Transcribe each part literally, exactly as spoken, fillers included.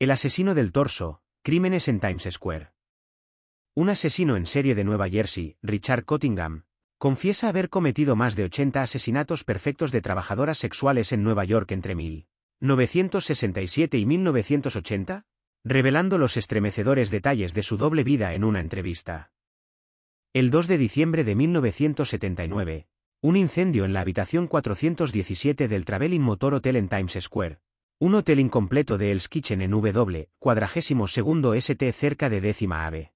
El asesino del torso, crímenes en Times Square. Un asesino en serie de Nueva Jersey, Richard Cottingham, confiesa haber cometido más de ochenta asesinatos perfectos de trabajadoras sexuales en Nueva York entre mil novecientos sesenta y siete y mil novecientos ochenta, revelando los estremecedores detalles de su doble vida en una entrevista. El dos de diciembre de mil novecientos setenta y nueve, un incendio en la habitación cuatrocientos diecisiete del Traveling Motor Hotel en Times Square, un hotel incompleto de Hell's Kitchen en W, cuadragésimo segundo Street cerca de Décima Ave.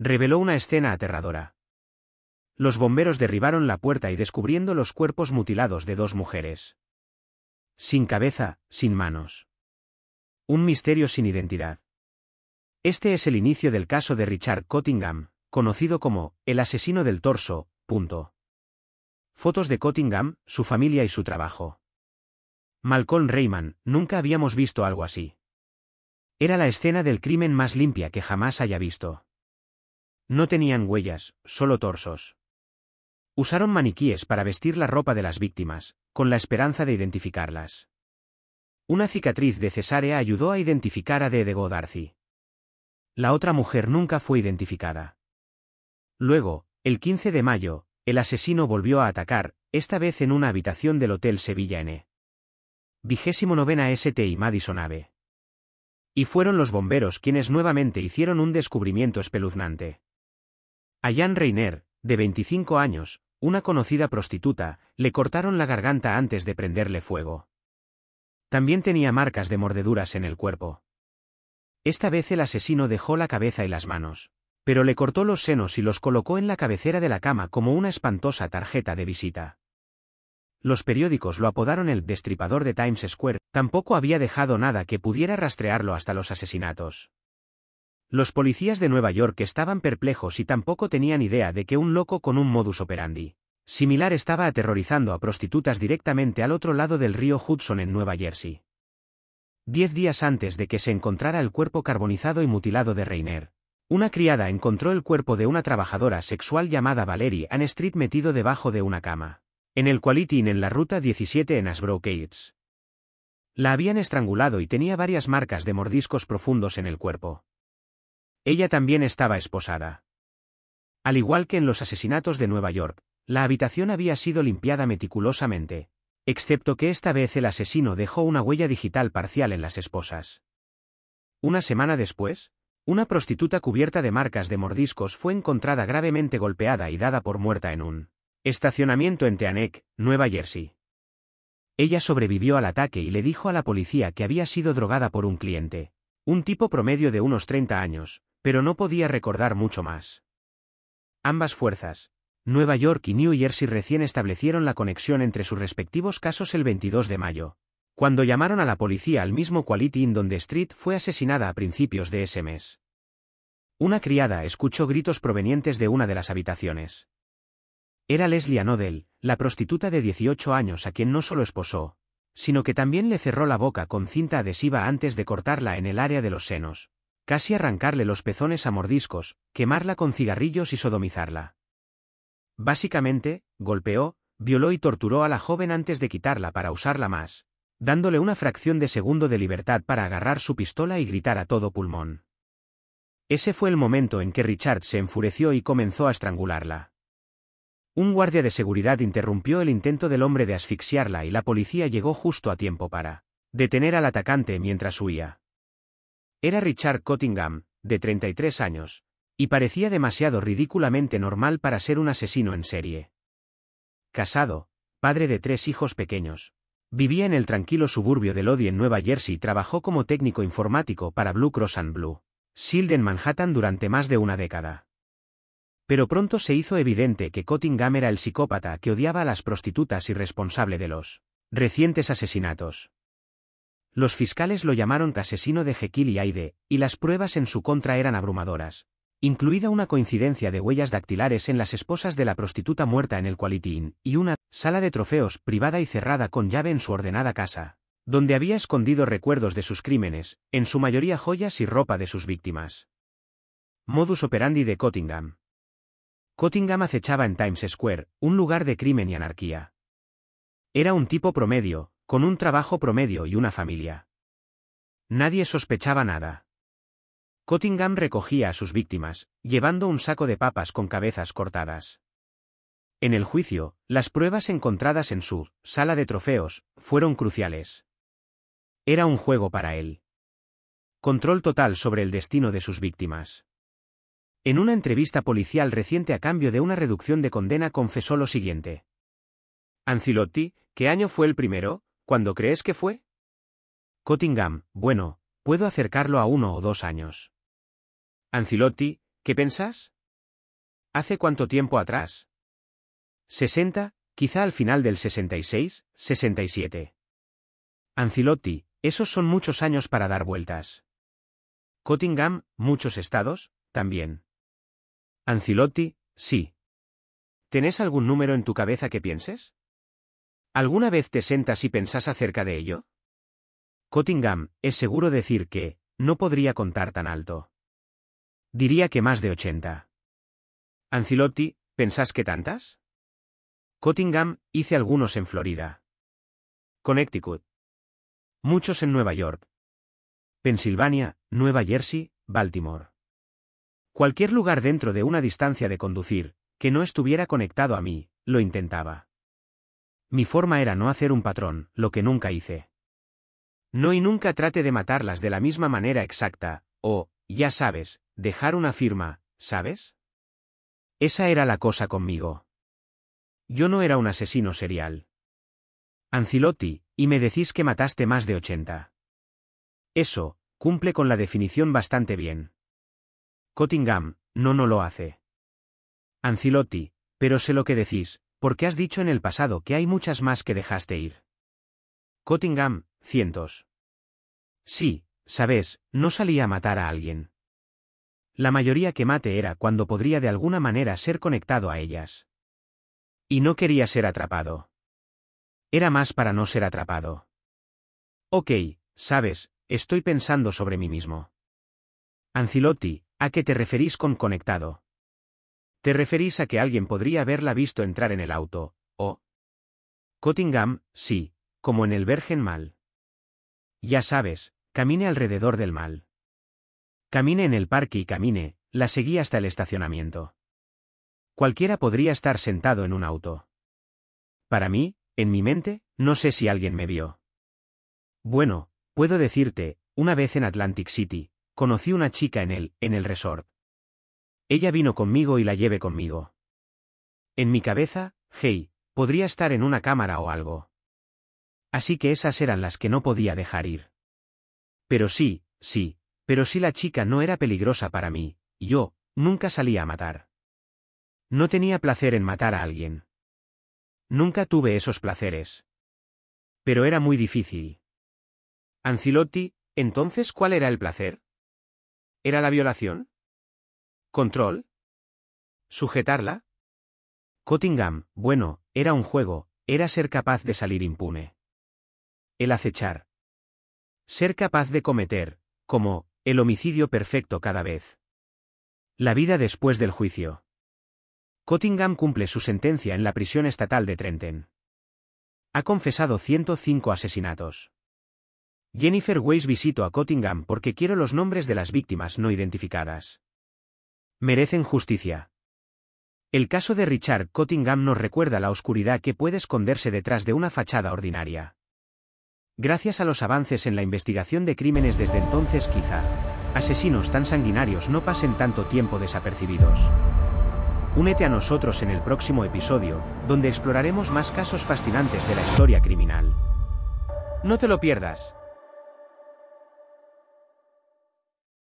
Reveló una escena aterradora. Los bomberos derribaron la puerta y descubriendo los cuerpos mutilados de dos mujeres. Sin cabeza, sin manos. Un misterio sin identidad. Este es el inicio del caso de Richard Cottingham, conocido como el asesino del torso. Punto. Fotos de Cottingham, su familia y su trabajo. Malcolm Rayman, nunca habíamos visto algo así. Era la escena del crimen más limpia que jamás haya visto. No tenían huellas, solo torsos. Usaron maniquíes para vestir la ropa de las víctimas, con la esperanza de identificarlas. Una cicatriz de cesárea ayudó a identificar a Dede Godarcy. La otra mujer nunca fue identificada. Luego, el quince de mayo, el asesino volvió a atacar, esta vez en una habitación del Hotel Sevilla N. vigésimo noveno Street y Madison Avenue. Y fueron los bomberos quienes nuevamente hicieron un descubrimiento espeluznante. A Jan Reiner, de veinticinco años, una conocida prostituta, le cortaron la garganta antes de prenderle fuego. También tenía marcas de mordeduras en el cuerpo. Esta vez el asesino dejó la cabeza y las manos, pero le cortó los senos y los colocó en la cabecera de la cama como una espantosa tarjeta de visita. Los periódicos lo apodaron el destripador de Times Square, tampoco había dejado nada que pudiera rastrearlo hasta los asesinatos. Los policías de Nueva York estaban perplejos y tampoco tenían idea de que un loco con un modus operandi similar estaba aterrorizando a prostitutas directamente al otro lado del río Hudson en Nueva Jersey. Diez días antes de que se encontrara el cuerpo carbonizado y mutilado de Reiner, una criada encontró el cuerpo de una trabajadora sexual llamada Valerie Ann Street metido debajo de una cama en el Quality Inn en la ruta diecisiete en Ashbrook Heights. La habían estrangulado y tenía varias marcas de mordiscos profundos en el cuerpo. Ella también estaba esposada. Al igual que en los asesinatos de Nueva York, la habitación había sido limpiada meticulosamente, excepto que esta vez el asesino dejó una huella digital parcial en las esposas. Una semana después, una prostituta cubierta de marcas de mordiscos fue encontrada gravemente golpeada y dada por muerta en un estacionamiento en Teaneck, Nueva Jersey. Ella sobrevivió al ataque y le dijo a la policía que había sido drogada por un cliente, un tipo promedio de unos treinta años, pero no podía recordar mucho más. Ambas fuerzas, Nueva York y New Jersey, recién establecieron la conexión entre sus respectivos casos el veintidós de mayo, cuando llamaron a la policía al mismo Quality Inn donde Street fue asesinada a principios de ese mes. Una criada escuchó gritos provenientes de una de las habitaciones. Era Leslie Anodel, la prostituta de dieciocho años a quien no solo esposó, sino que también le cerró la boca con cinta adhesiva antes de cortarla en el área de los senos, casi arrancarle los pezones a mordiscos, quemarla con cigarrillos y sodomizarla. Básicamente, golpeó, violó y torturó a la joven antes de quitarla para usarla más, dándole una fracción de segundo de libertad para agarrar su pistola y gritar a todo pulmón. Ese fue el momento en que Richard se enfureció y comenzó a estrangularla. Un guardia de seguridad interrumpió el intento del hombre de asfixiarla y la policía llegó justo a tiempo para detener al atacante mientras huía. Era Richard Cottingham, de treinta y tres años, y parecía demasiado ridículamente normal para ser un asesino en serie. Casado, padre de tres hijos pequeños, vivía en el tranquilo suburbio de Lodi en Nueva Jersey y trabajó como técnico informático para Blue Cross and Blue Shield en Manhattan durante más de una década. Pero pronto se hizo evidente que Cottingham era el psicópata que odiaba a las prostitutas y responsable de los recientes asesinatos. Los fiscales lo llamaron asesino de Jekyll y Hyde, y las pruebas en su contra eran abrumadoras, incluida una coincidencia de huellas dactilares en las esposas de la prostituta muerta en el Quality Inn, y una sala de trofeos privada y cerrada con llave en su ordenada casa, donde había escondido recuerdos de sus crímenes, en su mayoría joyas y ropa de sus víctimas. Modus operandi de Cottingham. Cottingham acechaba en Times Square, un lugar de crimen y anarquía. Era un tipo promedio, con un trabajo promedio y una familia. Nadie sospechaba nada. Cottingham recogía a sus víctimas, llevando un saco de papas con cabezas cortadas. En el juicio, las pruebas encontradas en su sala de trofeos fueron cruciales. Era un juego para él. Control total sobre el destino de sus víctimas. En una entrevista policial reciente a cambio de una reducción de condena confesó lo siguiente. Ancilotti, ¿qué año fue el primero? ¿Cuándo crees que fue? Cottingham, bueno, puedo acercarlo a uno o dos años. Ancilotti, ¿qué pensás? ¿Hace cuánto tiempo atrás? sesenta, quizá al final del sesenta y seis, sesenta y siete. Ancilotti, esos son muchos años para dar vueltas. Cottingham, muchos estados, también. Ancilotti, sí. ¿Tenés algún número en tu cabeza que pienses? ¿Alguna vez te sentas y pensás acerca de ello? Cottingham, es seguro decir que no podría contar tan alto. Diría que más de ochenta. Ancilotti, ¿pensás que tantas? Cottingham, hice algunos en Florida, Connecticut, muchos en Nueva York, Pensilvania, Nueva Jersey, Baltimore. Cualquier lugar dentro de una distancia de conducir, que no estuviera conectado a mí, lo intentaba. Mi forma era no hacer un patrón, lo que nunca hice. No y nunca trate de matarlas de la misma manera exacta, o, ya sabes, dejar una firma, ¿sabes? Esa era la cosa conmigo. Yo no era un asesino serial. Ancilotti, y me decís que mataste más de ochenta. Eso, cumple con la definición bastante bien. Cottingham, no, no lo hace. Ancilotti, pero sé lo que decís, porque has dicho en el pasado que hay muchas más que dejaste ir. Cottingham, cientos. Sí, sabes, no salía a matar a alguien. La mayoría que maté era cuando podría de alguna manera ser conectado a ellas. Y no quería ser atrapado. Era más para no ser atrapado. Ok, sabes, estoy pensando sobre mí mismo. Ancilotti, ¿a qué te referís con conectado? ¿Te referís a que alguien podría haberla visto entrar en el auto, o? Cottingham, sí, como en el Virgen Mal. Ya sabes, camine alrededor del mal. Camine en el parque y camine, la seguí hasta el estacionamiento. Cualquiera podría estar sentado en un auto. Para mí, en mi mente, no sé si alguien me vio. Bueno, puedo decirte, una vez en Atlantic City, conocí una chica en el, en el resort. Ella vino conmigo y la llevé conmigo. En mi cabeza, hey, podría estar en una cámara o algo. Así que esas eran las que no podía dejar ir. Pero sí, sí, pero si la chica no era peligrosa para mí, yo nunca salía a matar. No tenía placer en matar a alguien. Nunca tuve esos placeres. Pero era muy difícil. Ancilotti, entonces, ¿cuál era el placer? ¿Era la violación? ¿Control? ¿Sujetarla? Cottingham, bueno, era un juego, era ser capaz de salir impune. El acechar. Ser capaz de cometer, como, el homicidio perfecto cada vez. La vida después del juicio. Cottingham cumple su sentencia en la prisión estatal de Trenton. Ha confesado ciento cinco asesinatos. Jennifer Weiss visitó a Cottingham porque quiero los nombres de las víctimas no identificadas. Merecen justicia. El caso de Richard Cottingham nos recuerda la oscuridad que puede esconderse detrás de una fachada ordinaria. Gracias a los avances en la investigación de crímenes desde entonces, quizá asesinos tan sanguinarios no pasen tanto tiempo desapercibidos. Únete a nosotros en el próximo episodio, donde exploraremos más casos fascinantes de la historia criminal. No te lo pierdas.